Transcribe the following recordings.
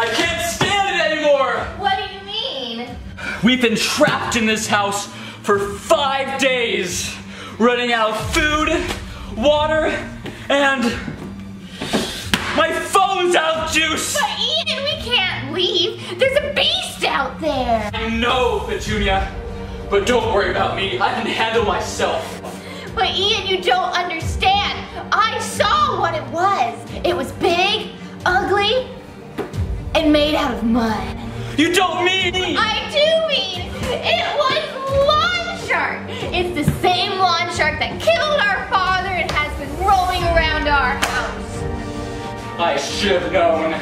I can't stand it anymore! What do you mean? We've been trapped in this house for 5 days, running out of food, water, and my phone's out of juice! But Eden, we can't leave! There's a beast out there! I know, Petunia, but don't worry about me. I can handle myself. But Ian, you don't understand. I saw what it was. It was big, ugly, and made out of mud. You don't mean it! I do mean it! It was Lawn Shark! It's the same Lawn Shark that killed our father and has been rolling around our house. I should have known.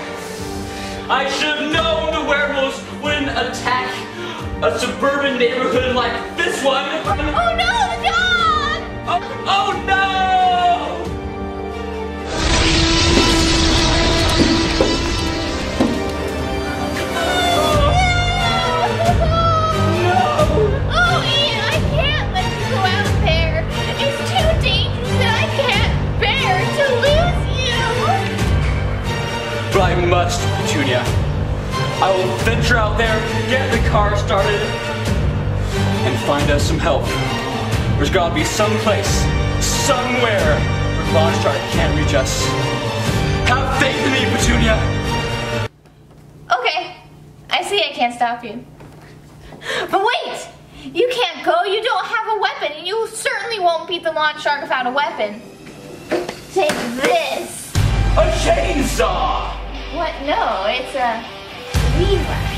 I should have known the werewolves wouldn't attack a suburban neighborhood like this one. Oh no, the dog! Oh, oh no! Oh, Ian, I can't let you go out there. It's too dangerous and I can't bear to lose you. But I must, Petunia. I will venture out there, get the car started, and find us some help. There's gotta be some place, somewhere, where Lawn Shark can't reach us. Have faith in me, Petunia! Okay, I see I can't stop you. But wait! You can't go, you don't have a weapon, and you certainly won't beat the Lawn Shark without a weapon. Take this! A chainsaw! What? No, it's a weed whacker.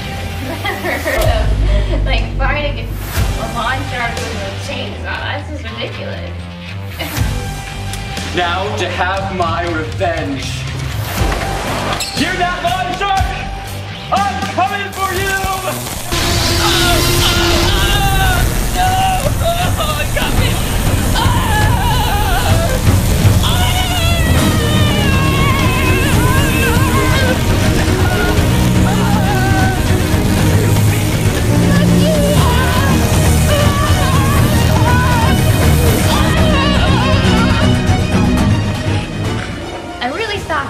Of, like, fighting a Lawn Shark with a chainsaw. That's just ridiculous. Now to have my revenge. Hear that, Lawn Shark? I'm coming for you! No! Oh, it got me!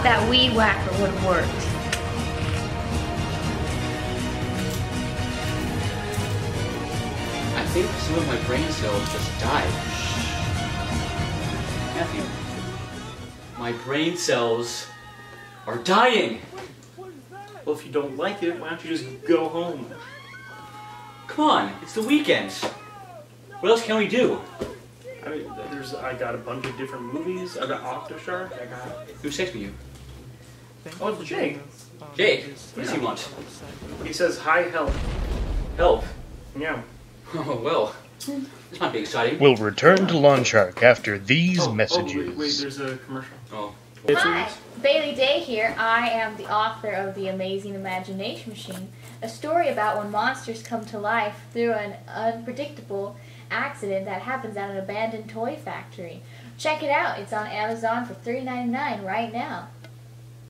That weed whacker would have worked. I think some of my brain cells just died. Matthew, my brain cells are dying. What is that? Well, if you don't like it, why don't you just go home? Come on, it's the weekend. What else can we do? I mean, I got a bunch of different movies. I got Octoshark. I got. Who's texting you? Oh, it's Jake. Jake? What does he want? He says, hi, help. Help? Yeah. Oh, well. That's not very exciting. We'll return to Lawn Shark after these messages. Oh, wait, there's a commercial. Oh. Hi, Bailey Day here. I am the author of The Amazing Imagination Machine, a story about when monsters come to life through an unpredictable accident that happens at an abandoned toy factory. Check it out. It's on Amazon for $3.99 right now.